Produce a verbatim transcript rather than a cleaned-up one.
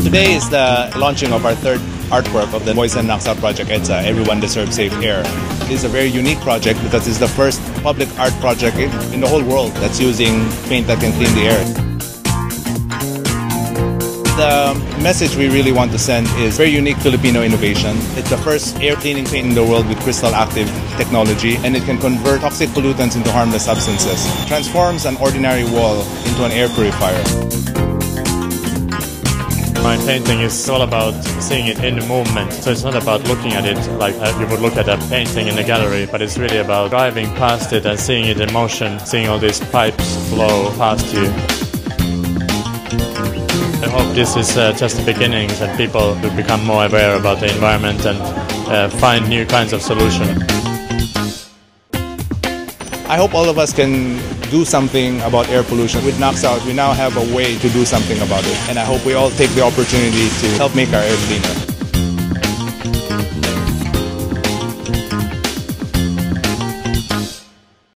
Today is the launching of our third artwork of the Boysen KNOxOUT project, ETSA, Everyone Deserves Safe Air. This is a very unique project because it's the first public art project in the whole world that's using paint that can clean the air. The message we really want to send is very unique Filipino innovation. It's the first air cleaning paint in the world with crystal active technology, and it can convert toxic pollutants into harmless substances. It transforms an ordinary wall into an air purifier. My painting is all about seeing it in the movement, so it's not about looking at it like you would look at a painting in a gallery, but it's really about driving past it and seeing it in motion, seeing all these pipes flow past you. I hope this is uh, just the beginnings and people will become more aware about the environment and uh, find new kinds of solutions. I hope all of us can do something about air pollution. With KNOxOUT, we now have a way to do something about it. And I hope we all take the opportunity to help make our air cleaner.